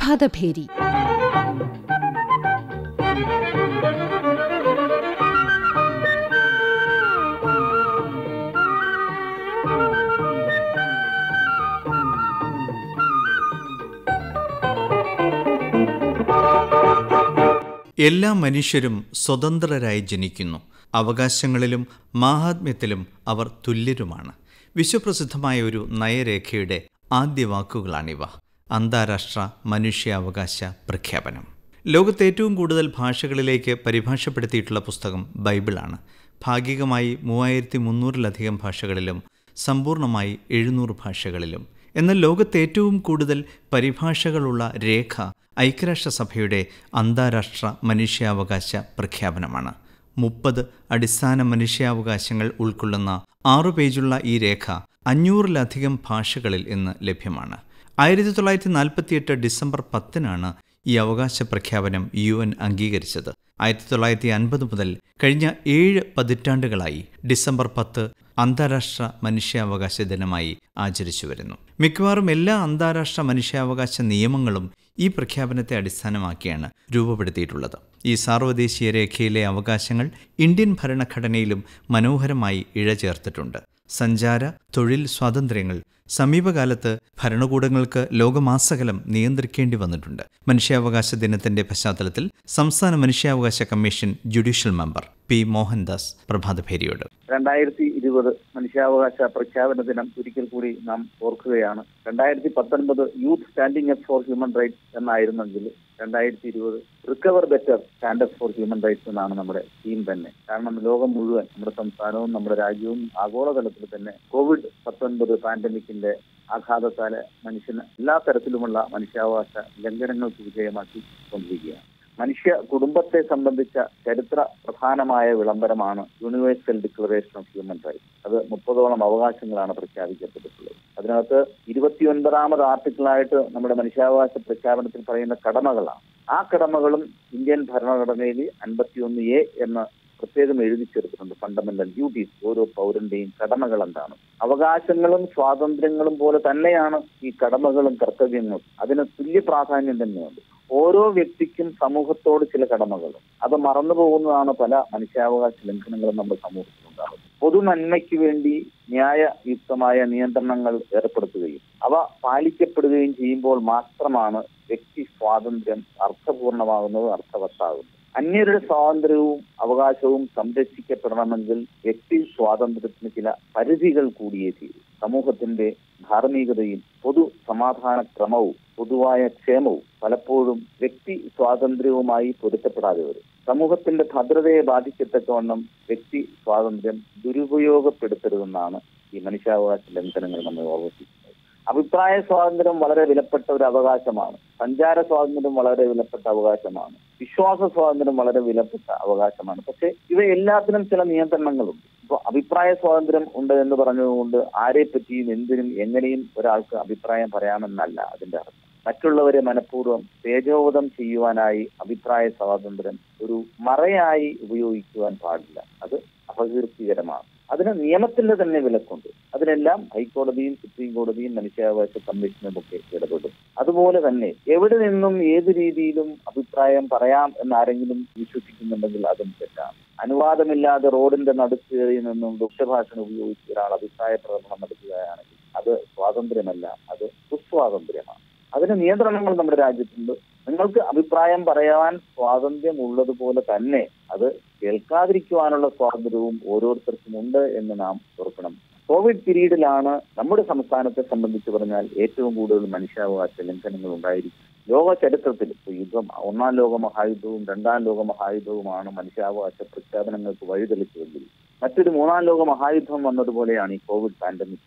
പ്രഭാതഭേരി. എല്ലാ മനുഷ്യരും സ്വതന്ത്രരായി ജനിക്കുന്നു. അവകാശങ്ങളിലും മാഹാത്മ്യത്തിലും അവർ തുല്യരുമാണ്. വിശ്വപ്രസിദ്ധമായ ഒരു നയരേഖയുടെ ആദ്യ വാക്കുകളാണിവ. അന്താരാഷ്ട്ര മനുഷ്യാവകാശ പ്രഖ്യാപനം. ലോകത്തെ ഏറ്റവും കൂടുതൽ ഭാഷകളിലേക്ക് പരിഭാഷപ്പെടുത്തിയിട്ടുള്ള പുസ്തകം ബൈബിളാണ്. ഭാഗികമായി 3300-ലധികം ഭാഷകളിലും സമ്പൂർണമായി 700 ഭാഷകളിലും. എന്നാൽ ലോകത്തെ ഏറ്റവും കൂടുതൽ പരിഭാഷകളുള്ള രേഖ ഐക്യരാഷ്ട്രസഭയുടെ അന്താരാഷ്ട്ര മനുഷ്യാവകാശ പ്രഖ്യാപനമാണ്. 30 അടിസ്ഥാന മനുഷ്യാവകാശങ്ങൾ ഉൾക്കൊള്ളുന്ന 6 പേജുള്ള ഈ രേഖ 500-ലധികം ഭാഷകളിൽ ഇന്ന് ലഭ്യമാണ്. 1948 ഡിസംബർ 10-നാണ് ഈ അവകാശ പ്രഖ്യാപനം UN അംഗീകരിച്ചത്. 1950 മുതൽ കഴിഞ്ഞ 7 പതിറ്റാണ്ടുകളായി ഡിസംബർ 10 അന്താരാഷ്ട്ര മനുഷ്യാവകാശ ദിനമായി ആചരിച്ചു വരുന്നു. മിക്കവാറും എല്ലാ അന്താരാഷ്ട്ര മനുഷ്യാവകാശ നിയമങ്ങളും ഈ പ്രഖ്യാപനത്തെ അടിസ്ഥാനമാക്കിയാണ് രൂപപ്പെടുത്തിയിട്ടുള്ളത്. ഈ സാർവദേശീയ രേഖയിലെ അവകാശങ്ങൾ ഇന്ത്യൻ ഭരണഘടനയിലും മനോഹരമായി ഇഴചേർത്തിട്ടുണ്ട്. സഞ്ചാര, തൊഴിൽ സ്വാതന്ത്ര്യങ്ങൾ സമീപകാലത്ത് ഭരണകൂടങ്ങൾക്ക് ലോകമാസകലം നിയന്ത്രിക്കേണ്ടി വന്നിട്ടുണ്ട്. മനുഷ്യാവകാശ ദിനത്തിന്റെ പശ്ചാത്തലത്തിൽ സംസ്ഥാന മനുഷ്യാവകാശ commission judicial member P. Mohandas പ്രഭാതഭേരിയോട് 2020 മനുഷ്യാവകാശ പ്രഖ്യാപന ദിനം ഒരിക്കൽ കൂടി നാം ഓർക്കുകയാണ്. 2019 youth standing up for human rights എന്നായിരുന്നെങ്കിൽ 2020 recover better stand up for human rights എന്നാണ് നമ്മുടെ തീം തന്നെ. കാരണം ലോകം മുഴുവൻ, നമ്മുടെ സംസ്ഥാനവും നമ്മുടെ രാജ്യവും ആഗോളതലത്തിൽ തന്നെ COVID-19 പാൻഡമിക്കിന്റെ ആഘാതത്താല് മനുഷ്യന് എല്ലാ തരത്തിലുമുള്ള മനുഷ്യാവകാശ ലംഘനങ്ങൾക്ക് വിധേയമാക്കി കൊണ്ടിരിക്കുകയാണ്. മനുഷ്യ കുടുംബത്തെ സംബന്ധിച്ച ചരിത്ര പ്രധാനമായ വിളംബരമാണ് universal declaration of human rights. അത് 30ഓളം അവകാശങ്ങളാണ് പ്രഖ്യാപിക്കപ്പെട്ടിട്ടുള്ളത്. അതിനകത്ത് 29ാമത് ആർട്ടിക്കിളായിട്ട് നമ്മുടെ മനുഷ്യാവകാശ പ്രഖ്യാപനത്തിൽ പറയുന്ന കടമകളാണ്. ആ കടമകളും ഇന്ത്യൻ ഭരണഘടനയിൽ 51A എന്ന പ്രത്യേകം എഴുതി ചേർത്തിട്ടുണ്ട്. ഫണ്ടമെന്റൽ ഡ്യൂട്ടീസ്, ഓരോ പൗരന്റെയും കടമകൾ എന്താണ്. അവകാശങ്ങളും സ്വാതന്ത്ര്യങ്ങളും പോലെ തന്നെയാണ് ഈ കടമകളും കർത്തവ്യങ്ങളും. അതിന് തുല്യ പ്രാധാന്യം തന്നെയുണ്ട്. ഓരോ വ്യക്തിക്കും സമൂഹത്തോട് ചില കടമകളും, അത് മറന്നു പോകുന്നതാണ് പല മനുഷ്യാവകാശ ലംഘനങ്ങളും നമ്മുടെ സമൂഹത്തിലുണ്ടാകുന്നത്. പൊതുനന്മയ്ക്ക് വേണ്ടി ന്യായയുക്തമായ നിയന്ത്രണങ്ങൾ ഏർപ്പെടുത്തുകയും അവ പാലിക്കപ്പെടുകയും ചെയ്യുമ്പോൾ മാത്രമാണ് വ്യക്തി സ്വാതന്ത്ര്യം അർത്ഥപൂർണമാകുന്നതും അർത്ഥവത്താകുന്നത്. അന്യരുടെ സ്വാതന്ത്ര്യവും അവകാശവും സംരക്ഷിക്കപ്പെടണമെങ്കിൽ വ്യക്തി സ്വാതന്ത്ര്യത്തിന് ചില പരിധികൾ കൂടിയേ തീരും. സമൂഹത്തിന്റെ ധാർമ്മികതയും പൊതു സമാധാന ക്രമവും പൊതുവായ ക്ഷേമവും പലപ്പോഴും വ്യക്തി സ്വാതന്ത്ര്യവുമായി പൊരുത്തപ്പെടാതെ വരും. സമൂഹത്തിന്റെ ഭദ്രതയെ ബാധിക്കത്തക്കവണ്ണം വ്യക്തി സ്വാതന്ത്ര്യം ദുരുപയോഗപ്പെടുത്തരുതെന്നാണ് ഈ മനുഷ്യാവകാശ ലംഘനങ്ങൾ നമ്മൾ ഓർമ്മിപ്പിക്കുന്നത്. അഭിപ്രായ സ്വാതന്ത്ര്യം വളരെ വിലപ്പെട്ട ഒരു അവകാശമാണ്. സഞ്ചാര സ്വാതന്ത്ര്യം വളരെ വിലപ്പെട്ട അവകാശമാണ്. വിശ്വാസ സ്വാതന്ത്ര്യം വളരെ വിലപ്പെട്ട അവകാശമാണ്. പക്ഷെ ഇവയെല്ലാത്തിനും ചില നിയന്ത്രണങ്ങളുണ്ട്. ഇപ്പോൾ അഭിപ്രായ സ്വാതന്ത്ര്യം ഉണ്ട് എന്ന് പറഞ്ഞതുകൊണ്ട് ആരെപ്പറ്റിയും എന്തിനും എങ്ങനെയും ഒരാൾക്ക് അഭിപ്രായം പറയാമെന്നല്ല അതിന്റെ അർത്ഥം. മറ്റുള്ളവരെ മനഃപൂർവ്വം തേജോവധം ചെയ്യുവാനായി അഭിപ്രായ സ്വാതന്ത്ര്യം ഒരു മറയായി ഉപയോഗിക്കുവാൻ പാടില്ല. അത് അപകീർത്തികരമാണ്. അതിന് നിയമത്തിന്റെ തന്നെ വിലക്കുണ്ട്. അതിനെല്ലാം ഹൈക്കോടതിയും സുപ്രീം കോടതിയും മനുഷ്യാവകാശ കമ്മീഷനും ഒക്കെ ഇടപെടും. അതുപോലെ തന്നെ എവിടെ നിന്നും ഏത് രീതിയിലും അഭിപ്രായം പറയാം എന്നാരെങ്കിലും വിശ്വസിക്കുന്നുണ്ടെങ്കിൽ അതും തെറ്റാണ്. അനുവാദമില്ലാതെ റോഡിന്റെ നടുക്കയിൽ നിന്നും ദുഷ്ടഭാഷണം ഉപയോഗിച്ച് ഒരാൾ അഭിപ്രായ പ്രകടനം നടത്തുകയാണെങ്കിൽ അത് സ്വാതന്ത്ര്യമല്ല, അത് ദുസ്വാതന്ത്ര്യമാണ്. അതിന് നിയന്ത്രണങ്ങൾ നമ്മുടെ രാജ്യത്തുണ്ട്. നിങ്ങൾക്ക് അഭിപ്രായം പറയാൻ സ്വാതന്ത്ര്യം ഉള്ളതുപോലെ തന്നെ അത് കേൾക്കാതിരിക്കുവാനുള്ള സ്വാതന്ത്ര്യവും ഓരോരുത്തർക്കും ഉണ്ട് എന്ന് നാം ഓർക്കണം. കോവിഡ് പീരീഡിലാണ് നമ്മുടെ സംസ്ഥാനത്തെ സംബന്ധിച്ച് പറഞ്ഞാൽ ഏറ്റവും കൂടുതൽ മനുഷ്യാവകാശ ലംഘനങ്ങൾ ഉണ്ടായിരിക്കും. ലോക ചരിത്രത്തിൽ യുദ്ധം, 1-ാം ലോക മഹായുദ്ധവും 2-ാം ലോക മഹായുദ്ധവുമാണ് മനുഷ്യാവകാശ പ്രഖ്യാപനങ്ങൾക്ക് വഴിതെളിച്ചുവെങ്കിൽ മറ്റൊരു 3-ാം ലോക മഹായുദ്ധം വന്നതുപോലെയാണ് ഈ കോവിഡ് പാൻഡമിക്.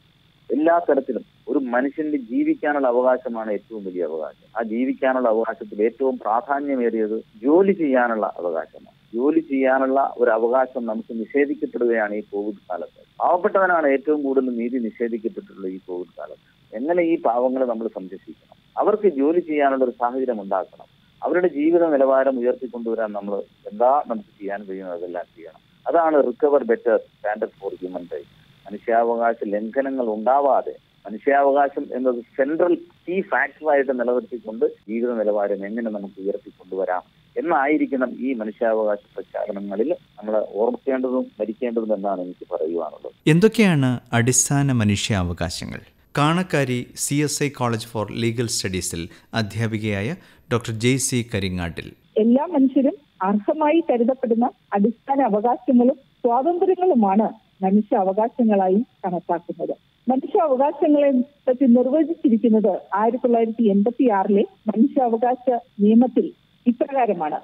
എല്ലാ തരത്തിലും ഒരു മനുഷ്യന്റെ ജീവിക്കാനുള്ള അവകാശമാണ് ഏറ്റവും വലിയ അവകാശം. ആ ജീവിക്കാനുള്ള അവകാശത്തിൽ ഏറ്റവും പ്രാധാന്യമേറിയത് ജോലി ചെയ്യാനുള്ള അവകാശമാണ്. ജോലി ചെയ്യാനുള്ള ഒരു അവകാശം നമുക്ക് നിഷേധിക്കപ്പെടുകയാണ് ഈ കോവിഡ് കാലത്ത്. പാവപ്പെട്ടവനാണ് ഏറ്റവും കൂടുതൽ നീതി നിഷേധിക്കപ്പെട്ടിട്ടുള്ളത് ഈ കോവിഡ് കാലത്ത്. എങ്ങനെ ഈ പാവങ്ങളെ നമ്മൾ സംരക്ഷിക്കണം? അവർക്ക് ജോലി ചെയ്യാനുള്ള ഒരു സാഹചര്യം ഉണ്ടാക്കണം. അവരുടെ ജീവിത നിലവാരം ഉയർത്തിക്കൊണ്ടുവരാൻ നമ്മൾ എന്താ നമുക്ക് ചെയ്യാൻ കഴിയുന്നത് അതെല്ലാം ചെയ്യണം. അതാണ് recover better standard for human rights. മനുഷ്യാവകാശ ലംഘനങ്ങൾ ഉണ്ടാവാതെ മനുഷ്യാവകാശം എന്നത് സെൻട്രൽ കീ ഫാക്ടറായിട്ട് നിലനിർത്തിക്കൊണ്ട് ജീവിത നിലവാരം എങ്ങനെ നമുക്ക് ഉയർത്തിക്കൊണ്ടുവരാം എന്നായിരിക്കണം ഈ മനുഷ്യാവകാശ പ്രചാരണങ്ങളിൽ നമ്മൾ ഓർമ്മിക്കേണ്ടതും ഭരിക്കേണ്ടതും എന്നാണ് എനിക്ക് പറയുവാനുള്ളത്. എന്തൊക്കെയാണ് അടിസ്ഥാന മനുഷ്യാവകാശങ്ങൾ? Kanakkari CSI college for legal സ്റ്റഡീസിൽ അധ്യാപികയായ ഡോക്ടർ JC കരിങ്ങാട്ടിൽ എല്ലാ മനുഷ്യരും അർഹമായി കരുതപ്പെടുന്ന അടിസ്ഥാന അവകാശങ്ങളും സ്വാതന്ത്ര്യങ്ങളുമാണ് മനുഷ്യാവകാശങ്ങളായി കണക്കാക്കുന്നത്. മനുഷ്യാവകാശങ്ങളെ പറ്റി നിർവചിച്ചിരിക്കുന്നത് 1986 മനുഷ്യാവകാശ നിയമത്തിൽ ഇപ്രകാരമാണ്: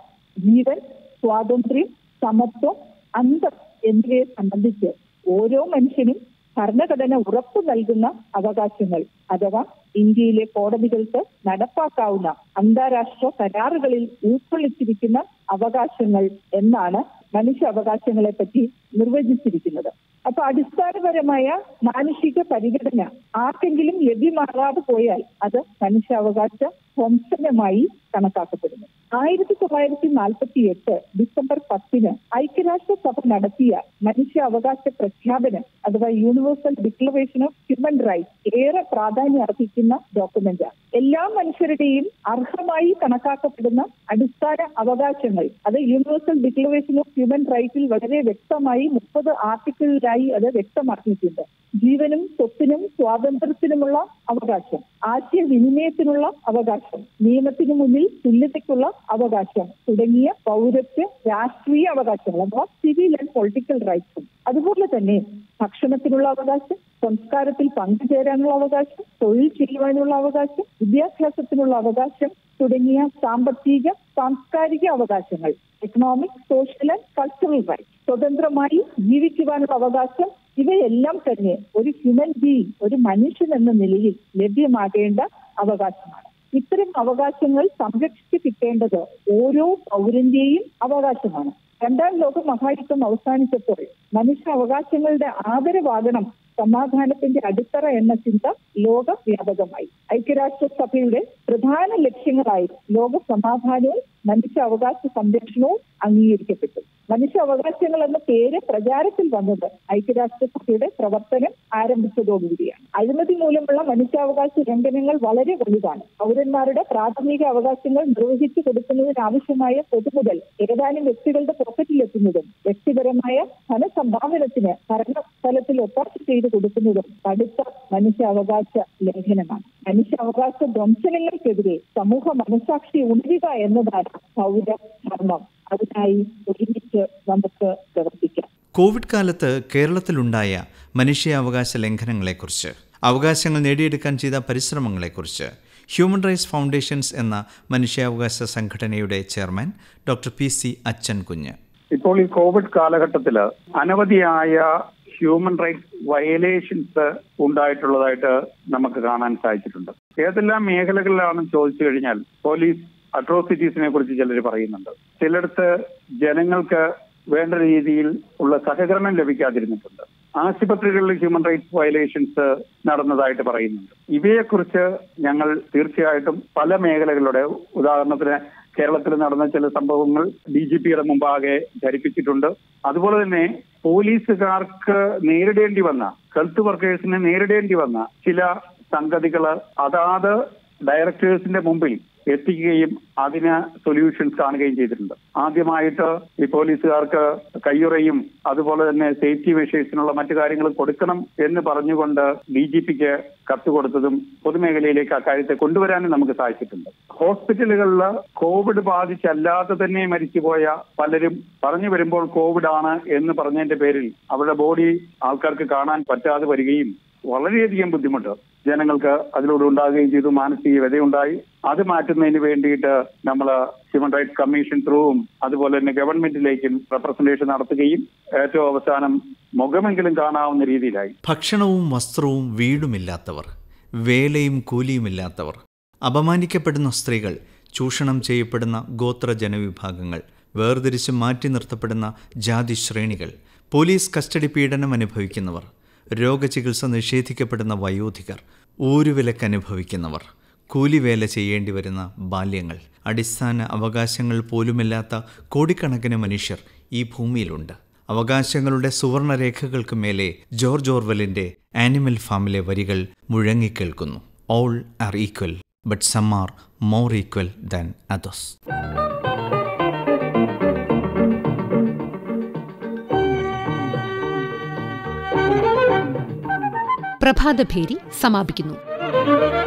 ജീവൻ, സ്വാതന്ത്ര്യം, സമത്വം, അന്തം എന്നിവയെ സംബന്ധിച്ച് ഓരോ മനുഷ്യനും ഭരണഘടന ഉറപ്പു നൽകുന്ന അവകാശങ്ങൾ അഥവാ ഇന്ത്യയിലെ കോടതികൾക്ക് നടപ്പാക്കാവുന്ന അന്താരാഷ്ട്ര കരാറുകളിൽ ഉൾക്കൊള്ളിച്ചിരിക്കുന്ന അവകാശങ്ങൾ എന്നാണ് മനുഷ്യാവകാശങ്ങളെ പറ്റി നിർവചിച്ചിരിക്കുന്നത്. അപ്പൊ അടിസ്ഥാനപരമായ മാനുഷിക പരിഗണന ആർക്കെങ്കിലും ലഭ്യമാകാതെ പോയാൽ അത് മനുഷ്യാവകാശ ധ്വംസനമായി കണക്കാക്കപ്പെടുന്നു. 1948 ഡിസംബർ 10 ഐക്യരാഷ്ട്രസഭ നടത്തിയ മനുഷ്യാവകാശ പ്രഖ്യാപനം അഥവാ universal declaration of human rights ഏറെ പ്രാധാന്യം അർഹിക്കുന്ന ഡോക്യുമെന്റാണ്. എല്ലാ മനുഷ്യരുടെയും അർഹമായി കണക്കാക്കപ്പെടുന്ന അടിസ്ഥാന അവകാശങ്ങൾ അത് യൂണിവേഴ്സൽ ഡിക്ലറേഷൻ ഓഫ് ഹ്യൂമൻ റൈറ്റ്സിൽ വളരെ വ്യക്തമായി 30 ആർട്ടിക്കിളിലായി അത് വ്യക്തമാക്കിയിട്ടുണ്ട്. ജീവനും സ്വത്തിനും സ്വാതന്ത്ര്യത്തിനുമുള്ള അവകാശം, ആശയവിനിമയത്തിനുള്ള അവകാശം, നിയമത്തിനു മുന്നിൽ തുല്യതയ്ക്കുള്ള അവകാശം തുടങ്ങിയ പൗരത്വ രാഷ്ട്രീയ അവകാശങ്ങൾ അഥവാ സിവിൽ ആൻഡ് പൊളിറ്റിക്കൽ റൈറ്റ്സും, അതുപോലെ തന്നെ ഭക്ഷണത്തിനുള്ള അവകാശം, സംസ്കാരത്തിൽ പങ്കുചേരാനുള്ള അവകാശം, തൊഴിൽ ചെയ്യുവാനുള്ള അവകാശം, വിദ്യാഭ്യാസത്തിനുള്ള അവകാശം തുടങ്ങിയ സാമ്പത്തിക സാംസ്കാരിക അവകാശങ്ങൾ economic, social and cultural rights, സ്വതന്ത്രമായി ജീവിക്കുവാനുള്ള അവകാശം, ഇവയെല്ലാം തന്നെ ഒരു ഹ്യൂമൻ ബീയിങ്, ഒരു മനുഷ്യൻ എന്ന നിലയിൽ ലഭ്യമാകേണ്ട അവകാശമാണ്. ഇത്തരം അവകാശങ്ങൾ സംരക്ഷിച്ചു കിട്ടേണ്ടത് ഓരോ പൗരന്റെയും അവകാശമാണ്. 2ാം ലോക മഹായുദ്ധം അവസാനിച്ചപ്പോൾ മനുഷ്യാവകാശങ്ങളുടെ ആദരവാകണം സമാധാനത്തിന്റെ അടിത്തറ എന്ന ചിന്ത ലോകവ്യാപകമായി. ഐക്യരാഷ്ട്രസഭയുടെ പ്രധാന ലക്ഷ്യങ്ങളായി ലോക സമാധാനവും മനുഷ്യാവകാശ സംരക്ഷണവും അംഗീകരിക്കപ്പെട്ടു. മനുഷ്യാവകാശങ്ങൾ എന്ന പേര് പ്രചാരത്തിൽ വന്നത് ഐക്യരാഷ്ട്രസഭയുടെ പ്രവർത്തനം ആരംഭിച്ചതോടുകൂടിയാണ്. അഴിമതി മൂലമുള്ള മനുഷ്യാവകാശ ലംഘനങ്ങൾ വളരെ വലുതാണ്. പൗരന്മാരുടെ പ്രാഥമിക അവകാശങ്ങൾ നിർവഹിച്ചു കൊടുക്കുന്നതിനാവശ്യമായ പൊതുമുതൽ ഏതാനും വ്യക്തികളുടെ പോക്കറ്റിലെത്തുന്നതും വ്യക്തിപരമായ ധനസമ്പാദനത്തിന് ഭരണസ്ഥലത്തിൽ ഒത്താശ ചെയ്തു കൊടുക്കുന്നതും കടുത്ത മനുഷ്യാവകാശ ലംഘനമാണ്. മനുഷ്യാവകാശ ധ്വംസനങ്ങൾക്കെതിരെ സമൂഹ മനസാക്ഷി ഉണരുക എന്നതാണ് പൗര ധർമ്മം. അതിനായി ഒരുമിച്ച് നമുക്ക് പ്രവർത്തിക്കാം. കോവിഡ് കാലത്ത് കേരളത്തിലുണ്ടായ മനുഷ്യാവകാശ ലംഘനങ്ങളെക്കുറിച്ച്, അവകാശങ്ങൾ നേടിയെടുക്കാൻ ചെയ്ത പരിശ്രമങ്ങളെക്കുറിച്ച് ഹ്യൂമൻ റൈറ്റ്സ് ഫൗണ്ടേഷൻസ് എന്ന മനുഷ്യാവകാശ സംഘടനയുടെ ചെയർമാൻ ഡോക്ടർ PC Achankunju ഇപ്പോൾ ഈ കോവിഡ് കാലഘട്ടത്തിൽ അനവധിയായ ഹ്യൂമൻ റൈറ്റ്സ് വയലേഷൻസ് ഉണ്ടായിട്ടുള്ളതായിട്ട് നമുക്ക് കാണാൻ സാധിച്ചിട്ടുണ്ട്. ഏതെല്ലാം മേഖലകളിലാണെന്ന് ചോദിച്ചു കഴിഞ്ഞാൽ പോലീസ് അട്രോസിറ്റീസിനെ കുറിച്ച് ചിലർ പറയുന്നുണ്ട്. ചിലടത്ത് ജനങ്ങൾക്ക് വേണ്ട രീതിയിൽ ഉള്ള സഹകരണം ലഭിക്കാതിരുന്നിട്ടുണ്ട്. ആശുപത്രികളിൽ ഹ്യൂമൻ റൈറ്റ്സ് വയലേഷൻസ് നടന്നതായിട്ട് പറയുന്നുണ്ട്. ഇവയെക്കുറിച്ച് ഞങ്ങൾ തീർച്ചയായിട്ടും പല മേഖലകളുടെ, ഉദാഹരണത്തിന് കേരളത്തിൽ നടന്ന ചില സംഭവങ്ങൾ DGPയുടെ മുമ്പാകെ ധരിപ്പിച്ചിട്ടുണ്ട്. അതുപോലെ തന്നെ പോലീസുകാർക്ക് നേരിടേണ്ടി വന്ന, ഹെൽത്ത് വർക്കേഴ്സിന് നേരിടേണ്ടി വന്ന ചില സംഗതികൾ അതാത് ഡയറക്ടേഴ്സിന്റെ മുമ്പിൽ എത്തിക്കുകയും അതിന് സൊല്യൂഷൻസ് കാണുകയും ചെയ്തിട്ടുണ്ട്. ആദ്യമായിട്ട് ഈ പോലീസുകാർക്ക് കയ്യുറയും അതുപോലെ തന്നെ സേഫ്റ്റി മെഷേഴ്സിനുള്ള മറ്റു കാര്യങ്ങൾ കൊടുക്കണം എന്ന് പറഞ്ഞുകൊണ്ട് DGPക്ക് കത്ത് കൊടുത്തതും പൊതുമേഖലയിലേക്ക് അക്കാര്യത്തെ കൊണ്ടുവരാനും നമുക്ക് സാധിച്ചിട്ടുണ്ട്. ഹോസ്പിറ്റലുകളിൽ കോവിഡ് ബാധിച്ചല്ലാതെ തന്നെ മരിച്ചുപോയ പലരും പറഞ്ഞു വരുമ്പോൾ കോവിഡ് ആണ് എന്ന് പറഞ്ഞതിന്റെ പേരിൽ അവരുടെ ബോഡി ആൾക്കാർക്ക് കാണാൻ പറ്റാതെ വരികയും വളരെയധികം ബുദ്ധിമുട്ട് ജനങ്ങൾക്ക് അതിലൂടെ ഉണ്ടാകുകയും ചെയ്തു. മാനസിക വ്യതയുണ്ടായി. അത് മാറ്റുന്നതിന് വേണ്ടിയിട്ട് നമ്മൾ ഹ്യൂമൻ റൈറ്റ്സ് കമ്മീഷൻ ത്രൂവും അതുപോലെ തന്നെ ഗവൺമെന്റിലേക്കും റെപ്രസെന്റേഷൻ നടത്തുകയും ഏറ്റവും അവസാനം മുഖമെങ്കിലും കാണാവുന്ന രീതിയിലായി. ഭക്ഷണവും വസ്ത്രവും വീടുമില്ലാത്തവർ, വേലയും കൂലിയുമില്ലാത്തവർ, അപമാനിക്കപ്പെടുന്ന സ്ത്രീകൾ, ചൂഷണം ചെയ്യപ്പെടുന്ന ഗോത്ര ജനവിഭാഗങ്ങൾ, വേർതിരിച്ച് മാറ്റി നിർത്തപ്പെടുന്ന ജാതി ശ്രേണികൾ, പോലീസ് കസ്റ്റഡി പീഡനം അനുഭവിക്കുന്നവർ, രോഗചികിത്സ നിഷേധിക്കപ്പെടുന്ന വയോധികർ, ഊരുവിലക്കനുഭവിക്കുന്നവർ, കൂലിവേല ചെയ്യേണ്ടി വരുന്ന ബാല്യങ്ങൾ, അടിസ്ഥാന അവകാശങ്ങൾ പോലുമില്ലാത്ത കോടിക്കണക്കിന് മനുഷ്യർ ഈ ഭൂമിയിലുണ്ട്. അവകാശങ്ങളുടെ സുവർണരേഖകൾക്ക് മേലെ ജോർജ് ഓർവെലിന്റെ ആനിമൽ ഫാമിലെ വരികൾ മുഴങ്ങിക്കേൾക്കുന്നു. All are equal but some are more equal than others. പ്രഭാതഭേരി സമാപിക്കുന്നു.